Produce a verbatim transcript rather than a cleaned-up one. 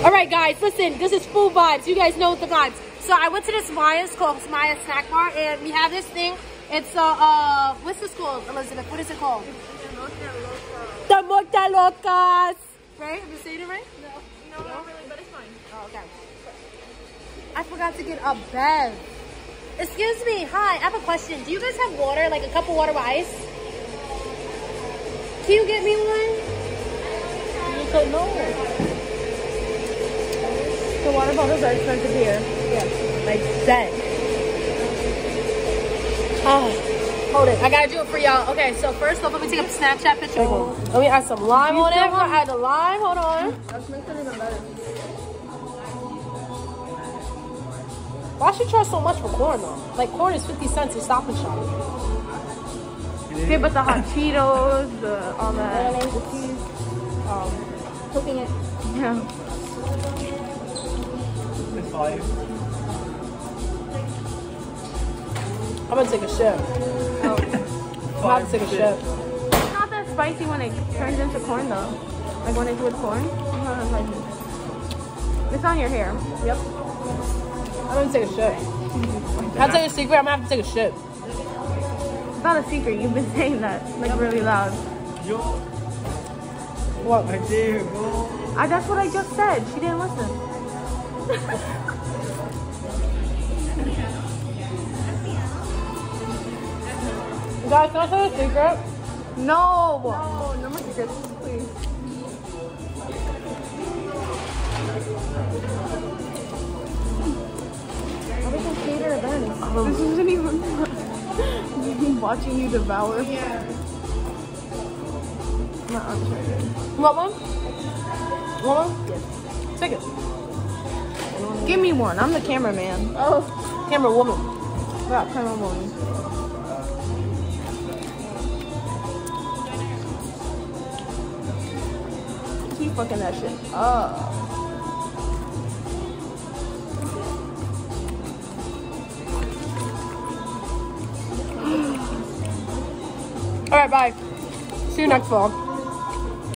All right, guys, listen, this is food vibes. You guys know the vibes. So I went to this Maya's called Maya's Snack Bar, and we have this thing. It's uh, uh what's this called, Elizabeth? What is it called? The Mota Locas. Right? Am I saying it right? No, no, not really, but it's fine. Oh, okay. I forgot to get a bev. Excuse me. Hi, I have a question. Do you guys have water, like a cup of water with ice? Can you get me one? You don't know. The water bottles are expensive here. Yeah. Like that. Oh, hold it. I gotta do it for y'all. Okay, so first off, let me take a Snapchat picture. Oh. Let me add some lime on it. I'm gonna add the lime. Hold on. Why should you charge so much for corn though? Like, corn is fifty cents at Stop and Shop. Yeah, but the hot Cheetos, the all that. The cheese. Oh. Cooking it. Yeah. It's five. I'm gonna take a sip. Oh. I'm about to take a sip. It's not that spicy when it turns into corn though. Like when I do with corn, it's not that spicy. It's on your hair. Yep. I'm gonna take a sip. Can I tell you a secret? I'm gonna have to take a sip. It's not a secret. You've been saying that like really loud. Yo. What? I did, bro. I, that's what I just said. She didn't listen. Guys, can I tell you a secret? No! No, no more secrets, please. How we can cater events? Um, this isn't even watching you devour. Yeah. Not on Twitter. You want one? You want one? Yes. Take it. Give me one. I'm the cameraman. Oh. Camera woman. Yeah, camera woman. Keep fucking that shit up. All right, bye. See you next vlog.